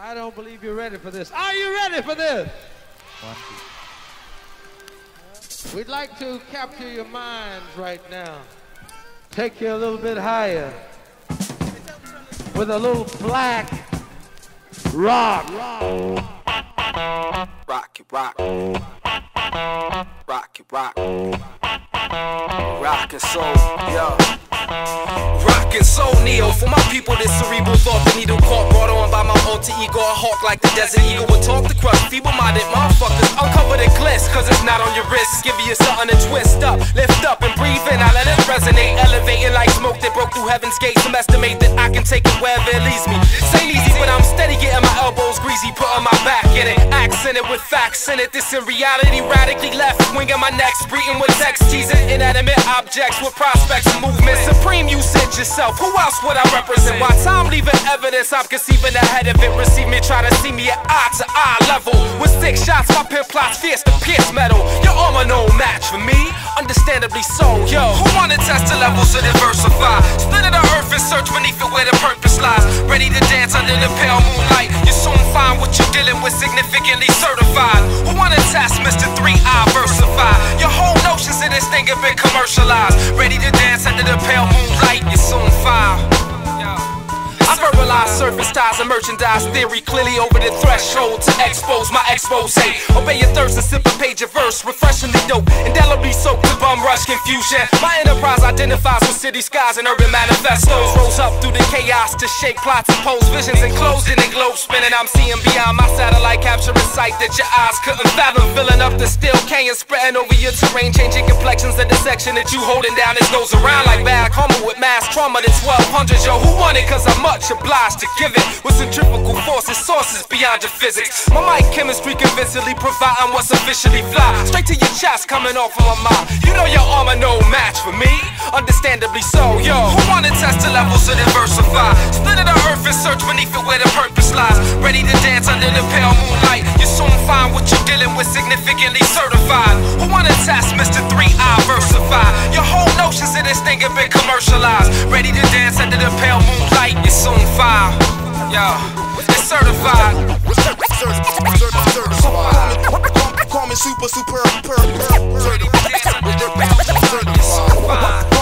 I don't believe you're ready for this. Are you ready for this? 1, 2. We'd like to capture your minds right now. Take you a little bit higher with a little black rock. Rock, rock. Rock, rock. Rock and soul, yo. Rock and soul, Neo. For my people, this cerebral thought, the needle caught, brought on by my alter ego. I hawk like the desert eagle, would talk the crust. Feeble-minded motherfuckers, uncover the glitz, cause it's not on your wrist. Give you something to twist up, lift up and breathe in. I let it resonate, elevating like smoke that broke through heaven's gates. Some estimate that I can take it wherever it leads me. Same easy, but I'm steady, getting my elbows greasy, putting my back in it. Accent it with facts in it. This in reality, radically left wing of my necks, breathing with sex, teasing inanimate objects with prospects and movements. Supreme, you said yourself. Who else would I represent? While time leaving evidence, I'm conceiving ahead of it. Receive me, try to see me at eye to eye level. With 6 shots, my pin plots fierce to pierce metal. Your armor no match for me, understandably so. Yo, who wanna test the levels to diversify? Split of the earth and search beneath it where the purpose lies. Ready to dance under the pale moonlight. You soon find what you're dealing with, significantly certified. Who wanna test Mr. 3i versify? Your whole notions of this thing have been commercialized. Ready to dance under the pale moonlight. You soon find. I verbalize surface ties and merchandise theory, clearly over the threshold to expose my expose. Obey your thirst and sip a page of verse, refreshingly dope, indelibly soaked to bum rush confusion. My enterprise identifies with city skies and urban manifestos. Rose up through the chaos to shake plots and pose visions, enclosed in a globe spinning. I'm seeing beyond my satellite, capturing sight that your eyes couldn't fathom. Filling up the steel canyon, spreading over your terrain, changing complexions of the section that you holding down. It goes around like bad karma with mass trauma to 1200. Yo, who won it? Cause I'm up. Obliged to give it with centrifugal forces, sources beyond your physics. My mic chemistry convincingly providing what's officially fly. Straight to your chest, coming off of my mind. You know your armor no match for me, understandably so. Yo, who wanna test the levels to diversify? Split of the earth and search beneath it where the purpose lies. Ready to dance under the pale moonlight. You soon find what you're dealing with, significantly certified. Who wanna test Mr. 3i versify? Your whole notions of this thing have been commercialized. Ready to dance under the pale moonlight. You soon find, yo, it's certified. Call me super, superb,